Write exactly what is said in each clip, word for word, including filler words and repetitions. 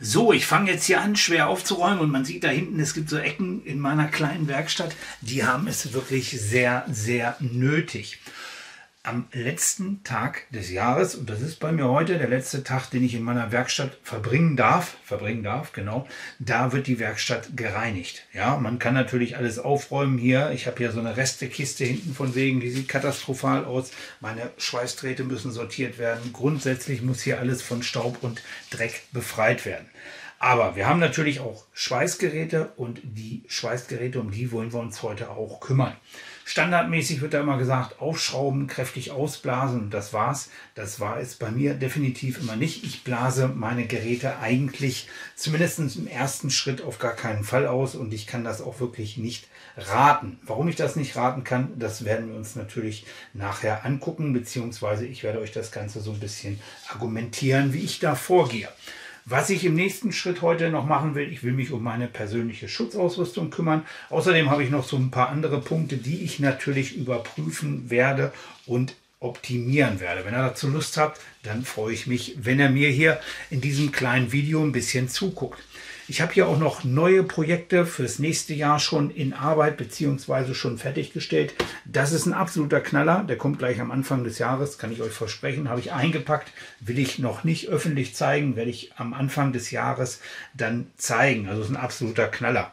So, ich fange jetzt hier an, schwer aufzuräumen, und man sieht da hinten, es gibt so Ecken in meiner kleinen Werkstatt, die haben es wirklich sehr, sehr nötig. Am letzten Tag des Jahres, und das ist bei mir heute der letzte Tag, den ich in meiner Werkstatt verbringen darf, verbringen darf, genau, da wird die Werkstatt gereinigt. Ja, man kann natürlich alles aufräumen hier. Ich habe hier so eine Restekiste hinten von wegen, die sieht katastrophal aus. Meine Schweißdrähte müssen sortiert werden. Grundsätzlich muss hier alles von Staub und Dreck befreit werden. Aber wir haben natürlich auch Schweißgeräte, und die Schweißgeräte, um die wollen wir uns heute auch kümmern. Standardmäßig wird da immer gesagt, aufschrauben, kräftig ausblasen, das war's. Das war es bei mir definitiv immer nicht. Ich blase meine Geräte eigentlich zumindest im ersten Schritt auf gar keinen Fall aus, und ich kann das auch wirklich nicht raten. Warum ich das nicht raten kann, das werden wir uns natürlich nachher angucken, beziehungsweise ich werde euch das Ganze so ein bisschen argumentieren, wie ich da vorgehe. Was ich im nächsten Schritt heute noch machen will, ich will mich um meine persönliche Schutzausrüstung kümmern. Außerdem habe ich noch so ein paar andere Punkte, die ich natürlich überprüfen werde und optimieren werde. Wenn ihr dazu Lust habt, dann freue ich mich, wenn ihr mir hier in diesem kleinen Video ein bisschen zuguckt. Ich habe hier auch noch neue Projekte fürs nächste Jahr schon in Arbeit bzw. schon fertiggestellt. Das ist ein absoluter Knaller, der kommt gleich am Anfang des Jahres, kann ich euch versprechen. Habe ich eingepackt, will ich noch nicht öffentlich zeigen, werde ich am Anfang des Jahres dann zeigen. Also es ist ein absoluter Knaller.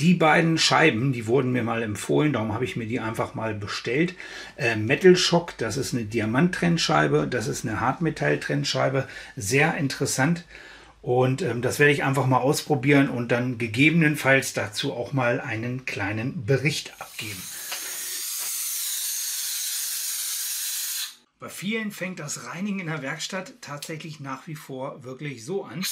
Die beiden Scheiben, die wurden mir mal empfohlen, darum habe ich mir die einfach mal bestellt. Äh, Metal Shock, das ist eine Diamant-Trennscheibe, das ist eine Hartmetall-Trennscheibe, sehr interessant. Und ähm, das werde ich einfach mal ausprobieren und dann gegebenenfalls dazu auch mal einen kleinen Bericht abgeben. Bei vielen fängt das Reinigen in der Werkstatt tatsächlich nach wie vor wirklich so an.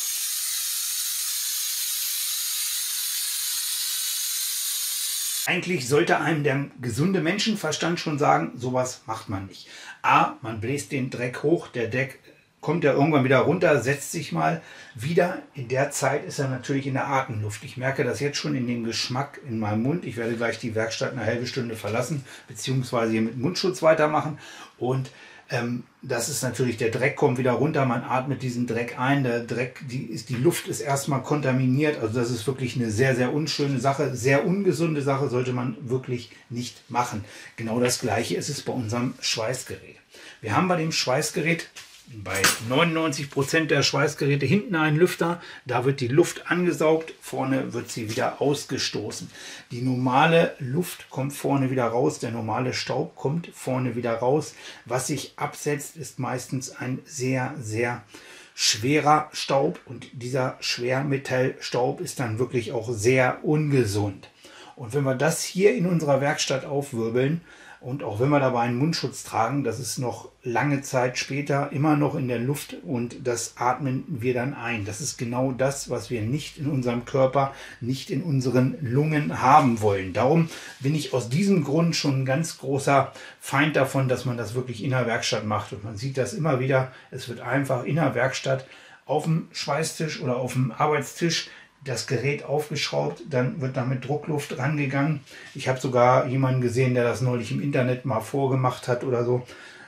Eigentlich sollte einem der gesunde Menschenverstand schon sagen, sowas macht man nicht. A, man bläst den Dreck hoch, der Dreck kommt er irgendwann wieder runter, setzt sich mal wieder. In der Zeit ist er natürlich in der Atemluft. Ich merke das jetzt schon in dem Geschmack in meinem Mund. Ich werde gleich die Werkstatt eine halbe Stunde verlassen, beziehungsweise hier mit Mundschutz weitermachen. Und ähm, das ist natürlich, der Dreck kommt wieder runter, man atmet diesen Dreck ein. Der Dreck, die, ist, die Luft ist erstmal kontaminiert. Also das ist wirklich eine sehr, sehr unschöne Sache, sehr ungesunde Sache, sollte man wirklich nicht machen. Genau das Gleiche ist es bei unserem Schweißgerät. Wir haben bei dem Schweißgerät bei neunundneunzig Prozent der Schweißgeräte hinten einen Lüfter, da wird die Luft angesaugt, vorne wird sie wieder ausgestoßen. Die normale Luft kommt vorne wieder raus, der normale Staub kommt vorne wieder raus. Was sich absetzt, ist meistens ein sehr, sehr schwerer Staub, und dieser Schwermetallstaub ist dann wirklich auch sehr ungesund. Und wenn wir das hier in unserer Werkstatt aufwirbeln, und auch wenn wir dabei einen Mundschutz tragen, das ist noch lange Zeit später immer noch in der Luft, und das atmen wir dann ein. Das ist genau das, was wir nicht in unserem Körper, nicht in unseren Lungen haben wollen. Darum bin ich aus diesem Grund schon ein ganz großer Feind davon, dass man das wirklich in der Werkstatt macht. Und man sieht das immer wieder, es wird einfach in der Werkstatt auf dem Schweißtisch oder auf dem Arbeitstisch das Gerät aufgeschraubt, dann wird da mit Druckluft rangegangen. Ich habe sogar jemanden gesehen, der das neulich im Internet mal vorgemacht hat oder so.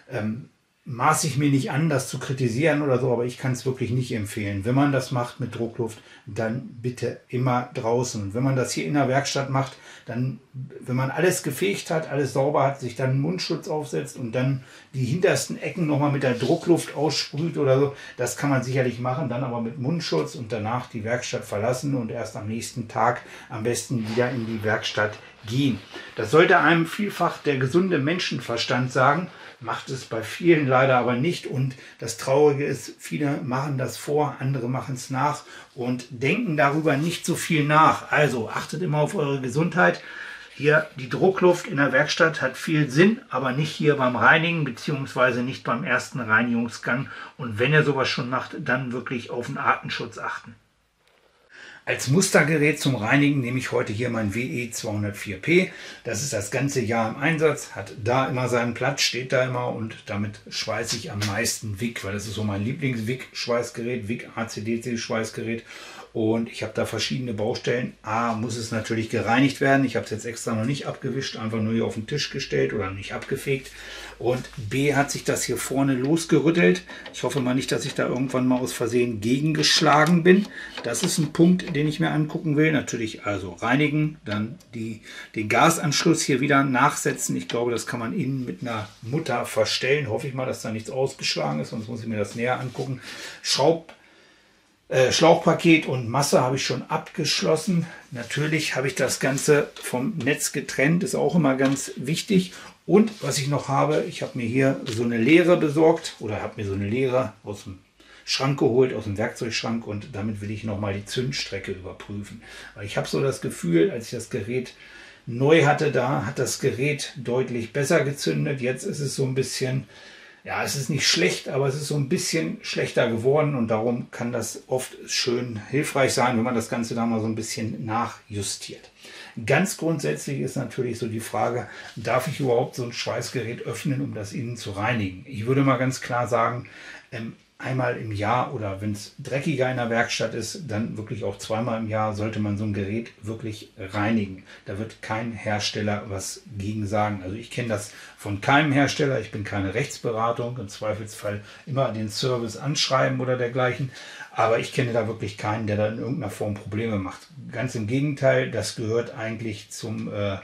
Ähm, maß ich mir nicht an, das zu kritisieren oder so, aber ich kann es wirklich nicht empfehlen. Wenn man das macht mit Druckluft, dann bitte immer draußen. Und wenn man das hier in der Werkstatt macht, dann, wenn man alles gefegt hat, alles sauber hat, sich dann einen Mundschutz aufsetzt und dann die hintersten Ecken nochmal mit der Druckluft aussprüht oder so, das kann man sicherlich machen, dann aber mit Mundschutz und danach die Werkstatt verlassen und erst am nächsten Tag am besten wieder in die Werkstatt gehen. Das sollte einem vielfach der gesunde Menschenverstand sagen, macht es bei vielen leider aber nicht, und das Traurige ist, viele machen das vor, andere machen es nach und denken darüber nicht so viel nach. Also achtet immer auf eure Gesundheit. Hier die Druckluft in der Werkstatt hat viel Sinn, aber nicht hier beim Reinigen bzw. nicht beim ersten Reinigungsgang, und wenn ihr sowas schon macht, dann wirklich auf den Atemschutz achten. Als Mustergerät zum Reinigen nehme ich heute hier mein W E zwei null vier P. Das ist das ganze Jahr im Einsatz, hat da immer seinen Platz, steht da immer und damit schweiße ich am meisten W I G, weil das ist so mein Lieblings-W I G-Schweißgerät, W I G A C D C-Schweißgerät und ich habe da verschiedene Baustellen. A, muss es natürlich gereinigt werden, ich habe es jetzt extra noch nicht abgewischt, einfach nur hier auf den Tisch gestellt oder nicht abgefegt. Und B, hat sich das hier vorne losgerüttelt. Ich hoffe mal nicht, dass ich da irgendwann mal aus Versehen gegengeschlagen bin. Das ist ein Punkt, den ich mir angucken will. Natürlich also reinigen, dann die, den Gasanschluss hier wieder nachsetzen. Ich glaube, das kann man innen mit einer Mutter verstellen. Hoffe ich mal, dass da nichts ausgeschlagen ist, sonst muss ich mir das näher angucken. Schraub, äh, Schlauchpaket und Masse habe ich schon abgeschlossen. Natürlich habe ich das Ganze vom Netz getrennt, ist auch immer ganz wichtig. Und was ich noch habe, ich habe mir hier so eine Leere besorgt oder habe mir so eine Leere aus dem Schrank geholt, aus dem Werkzeugschrank und damit will ich nochmal die Zündstrecke überprüfen. Weil ich habe so das Gefühl, als ich das Gerät neu hatte, da hat das Gerät deutlich besser gezündet. Jetzt ist es so ein bisschen, ja, es ist nicht schlecht, aber es ist so ein bisschen schlechter geworden und darum kann das oft schön hilfreich sein, wenn man das Ganze da mal so ein bisschen nachjustiert. Ganz grundsätzlich ist natürlich so die Frage, darf ich überhaupt so ein Schweißgerät öffnen, um das innen zu reinigen? Ich würde mal ganz klar sagen, einmal im Jahr oder wenn es dreckiger in der Werkstatt ist, dann wirklich auch zweimal im Jahr sollte man so ein Gerät wirklich reinigen. Da wird kein Hersteller was gegen sagen. Also ich kenne das von keinem Hersteller, ich bin keine Rechtsberatung, im Zweifelsfall immer den Service anschreiben oder dergleichen. Aber ich kenne da wirklich keinen, der da in irgendeiner Form Probleme macht. Ganz im Gegenteil, das gehört eigentlich zum äh,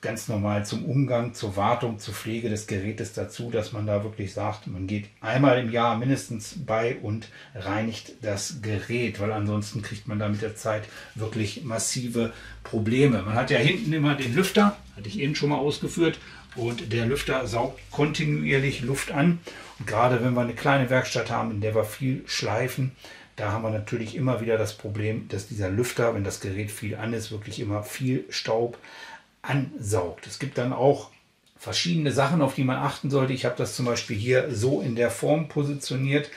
ganz normal zum Umgang, zur Wartung, zur Pflege des Gerätes dazu, dass man da wirklich sagt, man geht einmal im Jahr mindestens bei und reinigt das Gerät, weil ansonsten kriegt man da mit der Zeit wirklich massive Probleme. Man hat ja hinten immer den Lüfter, hatte ich eben schon mal ausgeführt, und der Lüfter saugt kontinuierlich Luft an. Und gerade wenn wir eine kleine Werkstatt haben, in der wir viel schleifen, da haben wir natürlich immer wieder das Problem, dass dieser Lüfter, wenn das Gerät viel an ist, wirklich immer viel Staub ansaugt. Es gibt dann auch verschiedene Sachen, auf die man achten sollte. Ich habe das zum Beispiel hier so in der Form positioniert.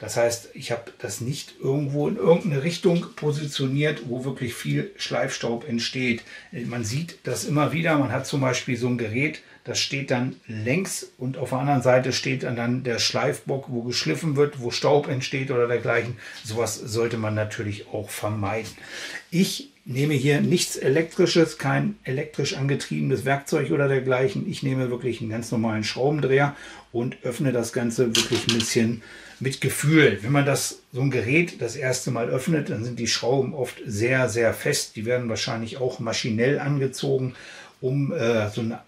Das heißt, ich habe das nicht irgendwo in irgendeine Richtung positioniert, wo wirklich viel Schleifstaub entsteht. Man sieht das immer wieder. Man hat zum Beispiel so ein Gerät, das steht dann längs und auf der anderen Seite steht dann, dann der Schleifbock, wo geschliffen wird, wo Staub entsteht oder dergleichen. Sowas sollte man natürlich auch vermeiden. Ich nehme hier nichts Elektrisches, kein elektrisch angetriebenes Werkzeug oder dergleichen. Ich nehme wirklich einen ganz normalen Schraubendreher und öffne das Ganze wirklich ein bisschen mit Gefühl. Wenn man das so ein Gerät das erste Mal öffnet, dann sind die Schrauben oft sehr, sehr fest. Die werden wahrscheinlich auch maschinell angezogen, um äh, so eine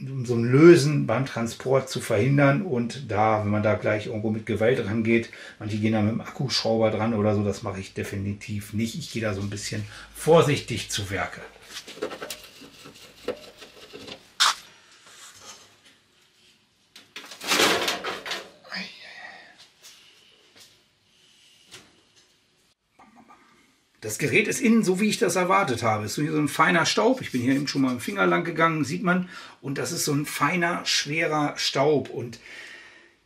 um so ein Lösen beim Transport zu verhindern und da, wenn man da gleich irgendwo mit Gewalt rangeht, manche gehen da mit dem Akkuschrauber dran oder so, das mache ich definitiv nicht. Ich gehe da so ein bisschen vorsichtig zu Werke. Das Gerät ist innen, so wie ich das erwartet habe. Es ist hier so ein feiner Staub. Ich bin hier eben schon mal im Finger lang gegangen, sieht man. Und das ist so ein feiner, schwerer Staub. Und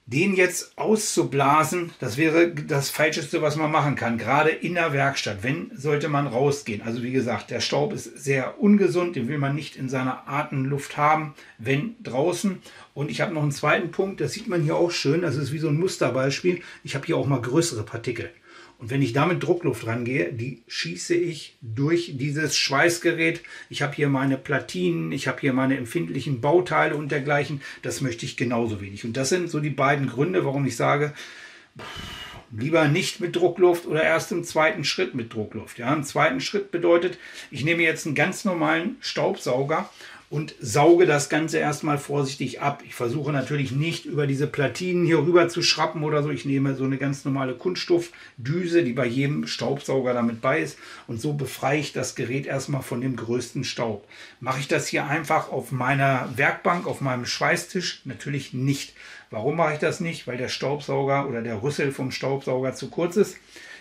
den jetzt auszublasen, das wäre das Falscheste, was man machen kann. Gerade in der Werkstatt, wenn, sollte man rausgehen. Also wie gesagt, der Staub ist sehr ungesund. Den will man nicht in seiner Atemluft haben, wenn draußen. Und ich habe noch einen zweiten Punkt, das sieht man hier auch schön. Das ist wie so ein Musterbeispiel. Ich habe hier auch mal größere Partikel. Und wenn ich damit Druckluft rangehe, die schieße ich durch dieses Schweißgerät. Ich habe hier meine Platinen, ich habe hier meine empfindlichen Bauteile und dergleichen. Das möchte ich genauso wenig. Und das sind so die beiden Gründe, warum ich sage, lieber nicht mit Druckluft oder erst im zweiten Schritt mit Druckluft. Ja, im zweiten Schritt bedeutet, ich nehme jetzt einen ganz normalen Staubsauger und sauge das Ganze erstmal vorsichtig ab. Ich versuche natürlich nicht über diese Platinen hier rüber zu schrappen oder so. Ich nehme so eine ganz normale Kunststoffdüse, die bei jedem Staubsauger damit bei ist. Und so befreie ich das Gerät erstmal von dem größten Staub. Mache ich das hier einfach auf meiner Werkbank, auf meinem Schweißtisch? Natürlich nicht. Warum mache ich das nicht? Weil der Staubsauger oder der Rüssel vom Staubsauger zu kurz ist.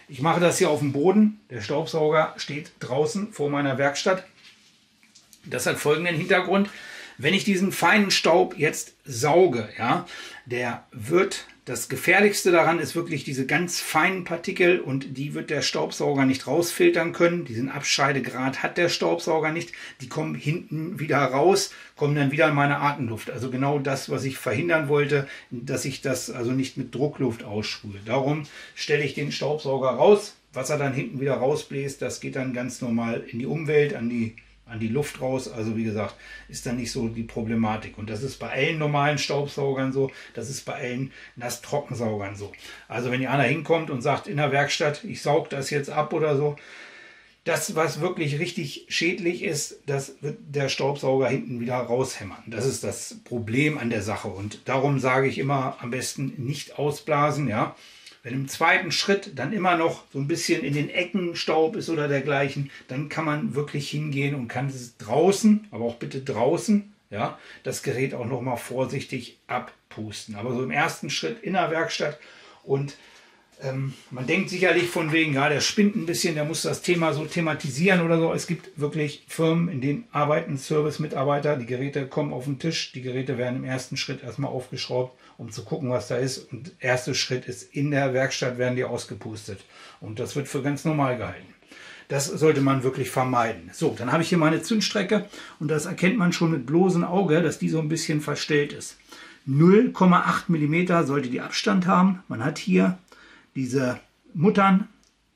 Ich mache das hier auf dem Boden. Der Staubsauger steht draußen vor meiner Werkstatt. Das hat folgenden Hintergrund, wenn ich diesen feinen Staub jetzt sauge, ja, der wird Das Gefährlichste daran ist wirklich diese ganz feinen Partikel, und die wird der Staubsauger nicht rausfiltern können. Diesen Abscheidegrad hat der Staubsauger nicht. Die kommen hinten wieder raus, kommen dann wieder in meine Atemluft. Also genau das, was ich verhindern wollte, dass ich das also nicht mit Druckluft ausspüle. Darum stelle ich den Staubsauger raus. Was er dann hinten wieder rausbläst, das geht dann ganz normal in die Umwelt, an die an die Luft raus. Also wie gesagt, ist dann nicht so die Problematik. Und das ist bei allen normalen Staubsaugern so, das ist bei allen Nass-Trockensaugern so. Also wenn einer hinkommt und sagt, in der Werkstatt, ich saug das jetzt ab oder so, das, was wirklich richtig schädlich ist, das wird der Staubsauger hinten wieder raushämmern. Das ist das Problem an der Sache. Und darum sage ich immer, am besten nicht ausblasen, ja. Wenn im zweiten Schritt dann immer noch so ein bisschen in den Ecken Staub ist oder dergleichen, dann kann man wirklich hingehen und kann es draußen, aber auch bitte draußen, ja, das Gerät auch nochmal vorsichtig abpusten. Aber so im ersten Schritt in der Werkstatt. Und ähm, man denkt sicherlich von wegen, ja, der spinnt ein bisschen, der muss das Thema so thematisieren oder so. Es gibt wirklich Firmen, in denen arbeiten Service-Mitarbeiter, die Geräte kommen auf den Tisch, die Geräte werden im ersten Schritt erstmal aufgeschraubt, um zu gucken, was da ist. Und der erste Schritt ist, in der Werkstatt werden die ausgepustet. Und das wird für ganz normal gehalten. Das sollte man wirklich vermeiden. So, dann habe ich hier meine Zündstrecke. Und das erkennt man schon mit bloßem Auge, dass die so ein bisschen verstellt ist. null Komma acht Millimeter sollte die Abstand haben. Man hat hier diese Muttern,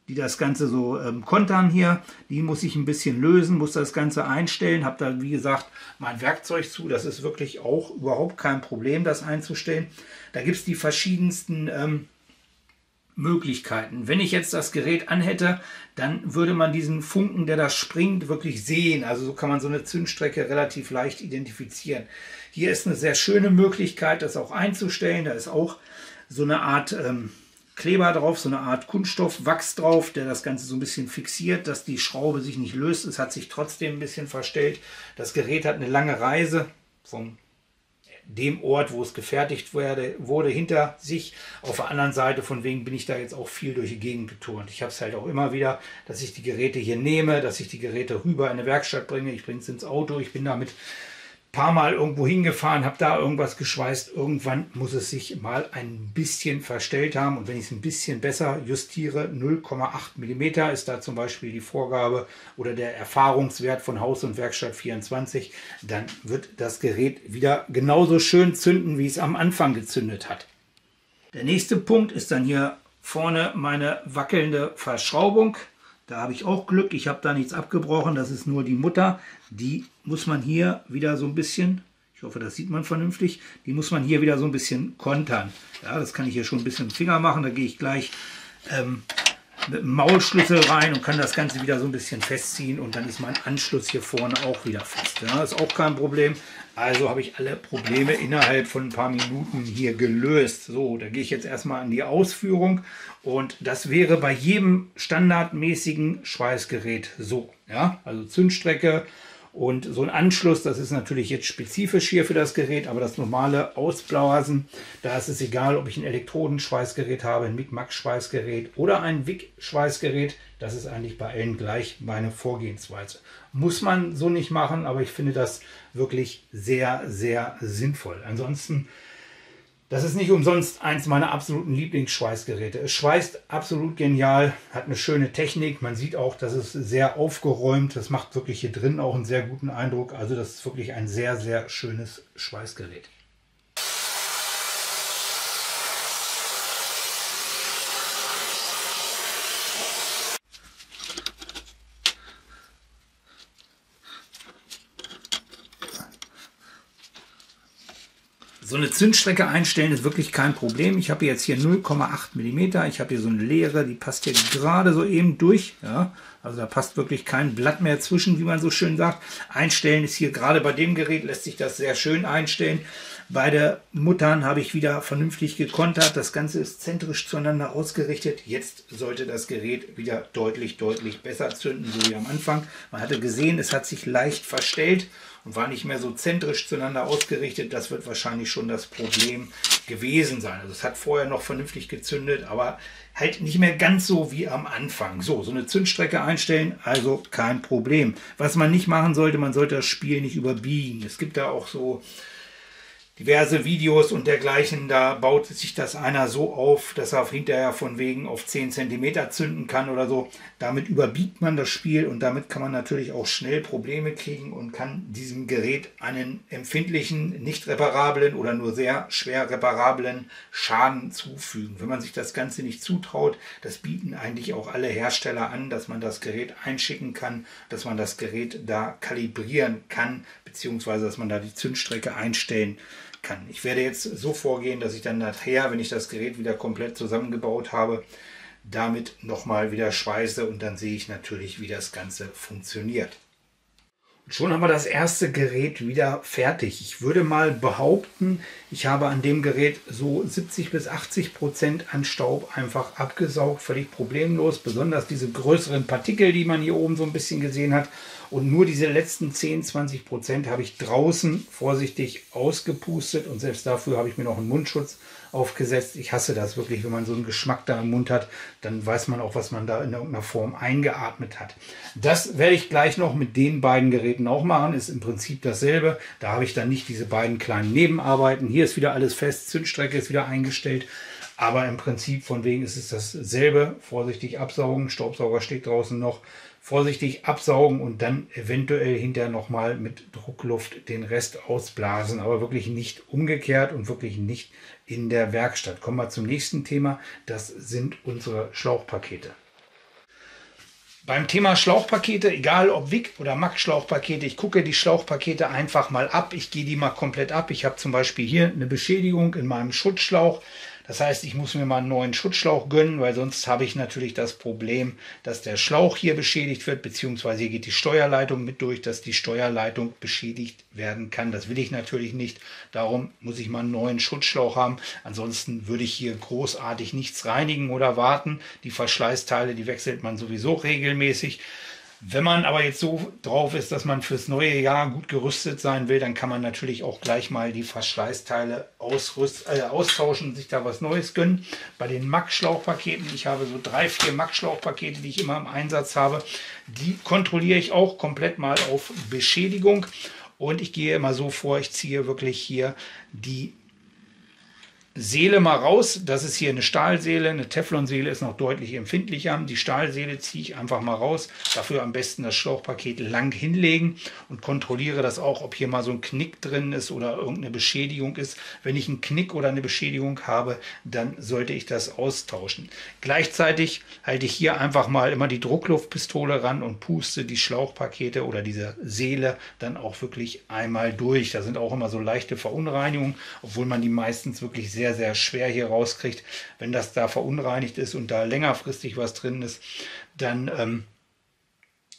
die das Ganze so ähm, kontern hier. Die muss ich ein bisschen lösen, muss das Ganze einstellen. Habe da, wie gesagt, mein Werkzeug zu. Das ist wirklich auch überhaupt kein Problem, das einzustellen. Da gibt es die verschiedensten ähm, Möglichkeiten. Wenn ich jetzt das Gerät anhätte, dann würde man diesen Funken, der da springt, wirklich sehen. Also so kann man so eine Zündstrecke relativ leicht identifizieren. Hier ist eine sehr schöne Möglichkeit, das auch einzustellen. Da ist auch so eine Art Ähm, Kleber drauf, so eine Art Kunststoffwachs drauf, der das Ganze so ein bisschen fixiert, dass die Schraube sich nicht löst. Es hat sich trotzdem ein bisschen verstellt. Das Gerät hat eine lange Reise von dem Ort, wo es gefertigt wurde, wurde hinter sich. Auf der anderen Seite, von wegen bin ich da jetzt auch viel durch die Gegend geturnt. Ich habe es halt auch immer wieder, dass ich die Geräte hier nehme, dass ich die Geräte rüber in eine Werkstatt bringe. Ich bringe es ins Auto, ich bin damit paar Mal irgendwo hingefahren, habe da irgendwas geschweißt. Irgendwann muss es sich mal ein bisschen verstellt haben. Und wenn ich es ein bisschen besser justiere, null Komma acht Millimeter ist da zum Beispiel die Vorgabe oder der Erfahrungswert von Haus und Werkstatt vierundzwanzig, dann wird das Gerät wieder genauso schön zünden, wie es am Anfang gezündet hat. Der nächste Punkt ist dann hier vorne meine wackelnde Verschraubung. Da habe ich auch Glück, ich habe da nichts abgebrochen, das ist nur die Mutter. Die muss man hier wieder so ein bisschen, ich hoffe, das sieht man vernünftig, die muss man hier wieder so ein bisschen kontern. Ja, das kann ich hier schon ein bisschen mit dem Finger machen, da gehe ich gleich ähm, mit dem Maulschlüssel rein und kann das Ganze wieder so ein bisschen festziehen. Und dann ist mein Anschluss hier vorne auch wieder fest. Ja, ist auch kein Problem. Also habe ich alle Probleme innerhalb von ein paar Minuten hier gelöst. So, da gehe ich jetzt erstmal an die Ausführung. Und das wäre bei jedem standardmäßigen Schweißgerät so. Ja, also Zündstrecke und so ein Anschluss, das ist natürlich jetzt spezifisch hier für das Gerät, aber das normale Ausblasen, da ist es egal, ob ich ein Elektrodenschweißgerät habe, ein M A G-Schweißgerät oder ein W I G-Schweißgerät, das ist eigentlich bei allen gleich meine Vorgehensweise. Muss man so nicht machen, aber ich finde das wirklich sehr, sehr sinnvoll. Ansonsten, das ist nicht umsonst eins meiner absoluten Lieblingsschweißgeräte. Es schweißt absolut genial, hat eine schöne Technik. Man sieht auch, dass es sehr aufgeräumt. Das macht wirklich hier drin auch einen sehr guten Eindruck. Also das ist wirklich ein sehr, sehr schönes Schweißgerät. So eine Zündstrecke einstellen ist wirklich kein Problem. Ich habe jetzt hier null Komma acht Millimeter. Ich habe hier so eine Leere, die passt hier gerade so eben durch. Ja, also da passt wirklich kein Blatt mehr zwischen, wie man so schön sagt. Einstellen ist hier gerade bei dem Gerät, lässt sich das sehr schön einstellen. Beide Muttern habe ich wieder vernünftig gekontert. Das Ganze ist zentrisch zueinander ausgerichtet. Jetzt sollte das Gerät wieder deutlich, deutlich besser zünden, so wie am Anfang. Man hatte gesehen, es hat sich leicht verstellt und war nicht mehr so zentrisch zueinander ausgerichtet. Das wird wahrscheinlich schon das Problem gewesen sein. Also es hat vorher noch vernünftig gezündet, aber halt nicht mehr ganz so wie am Anfang. So, so eine Zündstrecke einstellen, also kein Problem. Was man nicht machen sollte, man sollte das Spiel nicht überbiegen. Es gibt da auch so diverse Videos und dergleichen, da baut sich das einer so auf, dass er hinterher von wegen auf zehn Zentimeter zünden kann oder so. Damit überbiegt man das Spiel und damit kann man natürlich auch schnell Probleme kriegen und kann diesem Gerät einen empfindlichen, nicht reparablen oder nur sehr schwer reparablen Schaden zufügen. Wenn man sich das Ganze nicht zutraut, das bieten eigentlich auch alle Hersteller an, dass man das Gerät einschicken kann, dass man das Gerät da kalibrieren kann, beziehungsweise dass man da die Zündstrecke einstellen kann. Ich werde jetzt so vorgehen, dass ich dann nachher, wenn ich das Gerät wieder komplett zusammengebaut habe, damit nochmal wieder schweiße und dann sehe ich natürlich, wie das Ganze funktioniert. Und schon haben wir das erste Gerät wieder fertig. Ich würde mal behaupten, ich habe an dem Gerät so siebzig bis achtzig Prozent an Staub einfach abgesaugt, völlig problemlos. Besonders diese größeren Partikel, die man hier oben so ein bisschen gesehen hat. Und nur diese letzten zehn, zwanzig Prozent habe ich draußen vorsichtig ausgepustet und selbst dafür habe ich mir noch einen Mundschutz aufgesetzt. Ich hasse das wirklich, wenn man so einen Geschmack da im Mund hat, dann weiß man auch, was man da in irgendeiner Form eingeatmet hat. Das werde ich gleich noch mit den beiden Geräten auch machen, ist im Prinzip dasselbe. Da habe ich dann nicht diese beiden kleinen Nebenarbeiten. Hier ist wieder alles fest, Zündstrecke ist wieder eingestellt. Aber im Prinzip von wegen ist es dasselbe. Vorsichtig absaugen, Staubsauger steht draußen noch. Vorsichtig absaugen und dann eventuell hinterher nochmal mit Druckluft den Rest ausblasen. Aber wirklich nicht umgekehrt und wirklich nicht in der Werkstatt. Kommen wir zum nächsten Thema. Das sind unsere Schlauchpakete. Beim Thema Schlauchpakete, egal ob W I G oder M A G Schlauchpakete, ich gucke die Schlauchpakete einfach mal ab. Ich gehe die mal komplett ab. Ich habe zum Beispiel hier eine Beschädigung in meinem Schutzschlauch. Das heißt, ich muss mir mal einen neuen Schutzschlauch gönnen, weil sonst habe ich natürlich das Problem, dass der Schlauch hier beschädigt wird, beziehungsweise hier geht die Steuerleitung mit durch, dass die Steuerleitung beschädigt werden kann. Das will ich natürlich nicht. Darum muss ich mal einen neuen Schutzschlauch haben. Ansonsten würde ich hier großartig nichts reinigen oder warten. Die Verschleißteile, die wechselt man sowieso regelmäßig. Wenn man aber jetzt so drauf ist, dass man fürs neue Jahr gut gerüstet sein will, dann kann man natürlich auch gleich mal die Verschleißteile ausrüst, äh, austauschen, sich da was Neues gönnen. Bei den M A G-Schlauchpaketen, ich habe so drei, vier M A G-Schlauchpakete, die ich immer im Einsatz habe, die kontrolliere ich auch komplett mal auf Beschädigung. Und ich gehe immer so vor, ich ziehe wirklich hier die Seele mal raus, das ist hier eine Stahlseele, eine Teflonseele ist noch deutlich empfindlicher. Die Stahlseele ziehe ich einfach mal raus, dafür am besten das Schlauchpaket lang hinlegen und kontrolliere das auch, ob hier mal so ein Knick drin ist oder irgendeine Beschädigung ist. Wenn ich einen Knick oder eine Beschädigung habe, dann sollte ich das austauschen. Gleichzeitig halte ich hier einfach mal immer die Druckluftpistole ran und puste die Schlauchpakete oder diese Seele dann auch wirklich einmal durch. Da sind auch immer so leichte Verunreinigungen, obwohl man die meistens wirklich sehr Sehr, sehr schwer hier rauskriegt. Wenn das da verunreinigt ist und da längerfristig was drin ist, dann ähm,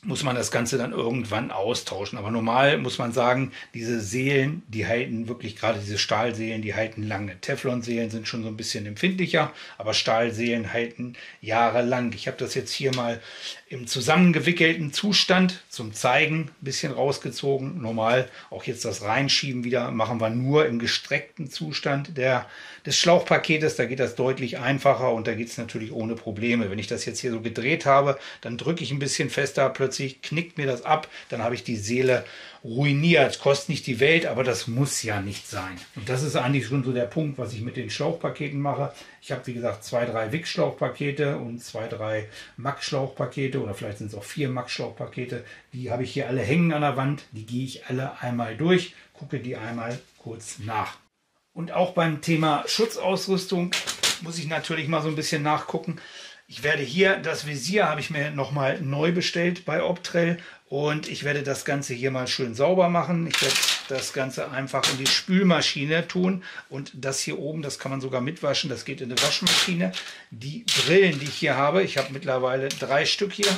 muss man das Ganze dann irgendwann austauschen. Aber normal muss man sagen, diese Seelen, die halten wirklich, gerade diese Stahlseelen, die halten lange. Teflonseelen sind schon so ein bisschen empfindlicher, aber Stahlseelen halten jahrelang. Ich habe das jetzt hier mal im zusammengewickelten Zustand zum Zeigen ein bisschen rausgezogen. Normal auch jetzt das Reinschieben wieder machen wir nur im gestreckten Zustand der, des Schlauchpaketes. Da geht das deutlich einfacher und da geht es natürlich ohne Probleme. Wenn ich das jetzt hier so gedreht habe, dann drücke ich ein bisschen fester, plötzlich knickt mir das ab, dann habe ich die Seele ruiniert. Kostet nicht die Welt, aber das muss ja nicht sein. Und das ist eigentlich schon so der Punkt, was ich mit den Schlauchpaketen mache. Ich habe, wie gesagt, zwei, drei W I G-Schlauchpakete und zwei, drei M A G-Schlauchpakete oder vielleicht sind es auch vier M A G-Schlauchpakete. Die habe ich hier alle hängen an der Wand. Die gehe ich alle einmal durch, gucke die einmal kurz nach. Und auch beim Thema Schutzausrüstung muss ich natürlich mal so ein bisschen nachgucken. Ich werde hier, das Visier habe ich mir nochmal neu bestellt bei Optrel und ich werde das Ganze hier mal schön sauber machen. Ich werde das Ganze einfach in die Spülmaschine tun und das hier oben, das kann man sogar mitwaschen, das geht in eine Waschmaschine. Die Brillen, die ich hier habe, ich habe mittlerweile drei Stück hier.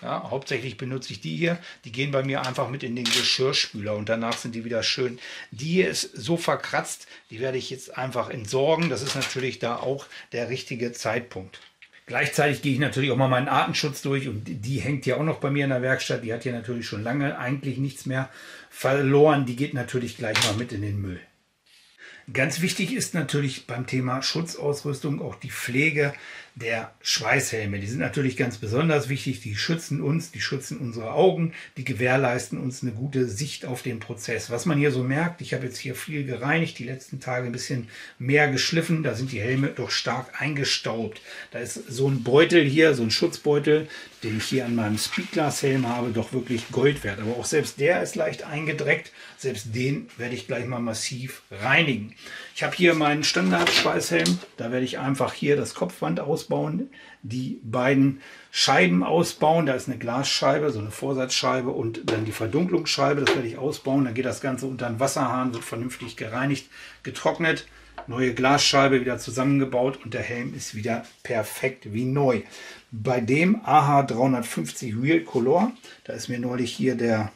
Ja, hauptsächlich benutze ich die hier, die gehen bei mir einfach mit in den Geschirrspüler und danach sind die wieder schön. Die hier ist so verkratzt, die werde ich jetzt einfach entsorgen. Das ist natürlich da auch der richtige Zeitpunkt. Gleichzeitig gehe ich natürlich auch mal meinen Artenschutz durch und die hängt ja auch noch bei mir in der Werkstatt. Die hat ja natürlich schon lange eigentlich nichts mehr verloren. Die geht natürlich gleich mal mit in den Müll. Ganz wichtig ist natürlich beim Thema Schutzausrüstung auch die Pflege der Schweißhelme. Die sind natürlich ganz besonders wichtig. Die schützen uns, die schützen unsere Augen, die gewährleisten uns eine gute Sicht auf den Prozess. Was man hier so merkt, ich habe jetzt hier viel gereinigt, die letzten Tage ein bisschen mehr geschliffen. Da sind die Helme doch stark eingestaubt. Da ist so ein Beutel hier, so ein Schutzbeutel, den ich hier an meinem Speedglas-Helm habe, doch wirklich Gold wert. Aber auch selbst der ist leicht eingedreckt. Selbst den werde ich gleich mal massiv reinigen. Ich habe hier meinen Standard-Schweißhelm. Da werde ich einfach hier das Kopfband ausbauen, die beiden Scheiben ausbauen. Da ist eine Glasscheibe, so eine Vorsatzscheibe und dann die Verdunklungsscheibe. Das werde ich ausbauen. Dann geht das Ganze unter einen Wasserhahn, wird vernünftig gereinigt, getrocknet. Neue Glasscheibe wieder zusammengebaut und der Helm ist wieder perfekt wie neu. Bei dem A H dreihundertfünfzig RealColor, da ist mir neulich hier der,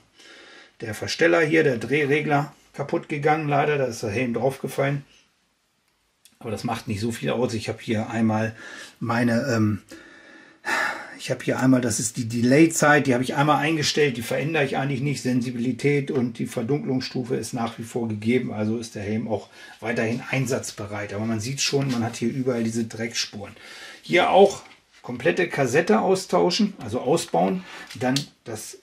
der Versteller hier, der Drehregler kaputt gegangen leider. Da ist der Helm draufgefallen. Aber das macht nicht so viel aus. Ich habe hier einmal meine, ähm, ich habe hier einmal, das ist die Delay-Zeit, die habe ich einmal eingestellt, die verändere ich eigentlich nicht. Sensibilität und die Verdunklungsstufe ist nach wie vor gegeben, also ist der Helm auch weiterhin einsatzbereit. Aber man sieht schon, man hat hier überall diese Dreckspuren. Hier auch komplette Kassette austauschen, also ausbauen, dann das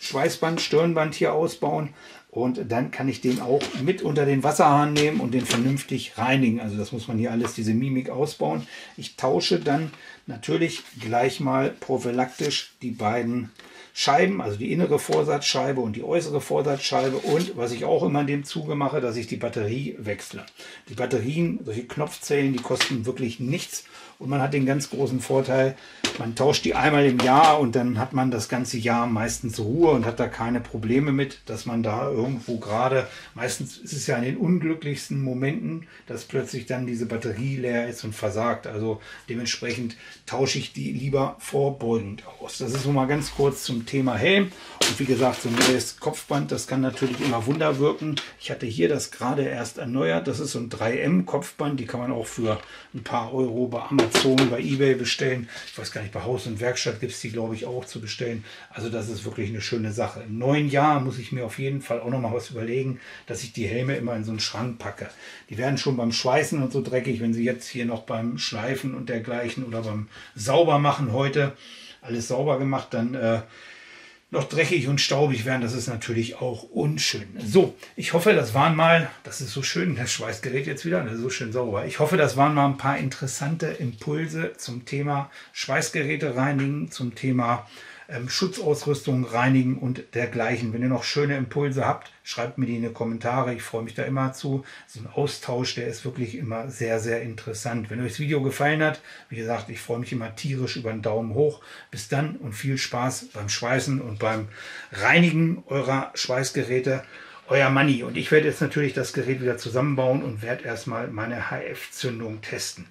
Schweißband, Stirnband hier ausbauen. Und dann kann ich den auch mit unter den Wasserhahn nehmen und den vernünftig reinigen. Also das muss man hier alles, diese Mimik ausbauen. Ich tausche dann natürlich gleich mal prophylaktisch die beiden Scheiben, also die innere Vorsatzscheibe und die äußere Vorsatzscheibe. Und was ich auch immer in dem Zuge mache, dass ich die Batterie wechsle. Die Batterien, solche Knopfzellen, die kosten wirklich nichts. Und man hat den ganz großen Vorteil, man tauscht die einmal im Jahr und dann hat man das ganze Jahr meistens Ruhe und hat da keine Probleme mit, dass man da irgendwo gerade, meistens ist es ja in den unglücklichsten Momenten, dass plötzlich dann diese Batterie leer ist und versagt. Also dementsprechend tausche ich die lieber vorbeugend aus. Das ist nun mal ganz kurz zum Thema Helm. Und wie gesagt, so ein neues Kopfband, das kann natürlich immer Wunder wirken. Ich hatte hier das gerade erst erneuert. Das ist so ein drei M Kopfband, die kann man auch für ein paar Euro bei Amazon, bei eBay bestellen. Ich weiß gar nicht, bei Haus und Werkstatt gibt es die, glaube ich, auch zu bestellen. Also das ist wirklich eine schöne Sache. Im neuen Jahr muss ich mir auf jeden Fall auch noch mal was überlegen, dass ich die Helme immer in so einen Schrank packe. Die werden schon beim Schweißen und so dreckig, wenn sie jetzt hier noch beim Schleifen und dergleichen oder beim Saubermachen heute alles sauber gemacht, dann äh, noch dreckig und staubig werden. Das ist natürlich auch unschön. So, ich hoffe, das waren mal, das ist so schön, das Schweißgerät jetzt wieder, das ist so schön sauber. Ich hoffe, das waren mal ein paar interessante Impulse zum Thema Schweißgeräte reinigen, zum Thema ähm, Schutzausrüstung reinigen und dergleichen. Wenn ihr noch schöne Impulse habt, schreibt mir die in die Kommentare. Ich freue mich da immer zu. So ein Austausch, der ist wirklich immer sehr, sehr interessant. Wenn euch das Video gefallen hat, wie gesagt, ich freue mich immer tierisch über einen Daumen hoch. Bis dann und viel Spaß beim Schweißen und beim Reinigen eurer Schweißgeräte. Euer Manni. Und ich werde jetzt natürlich das Gerät wieder zusammenbauen und werde erstmal meine H F-Zündung testen.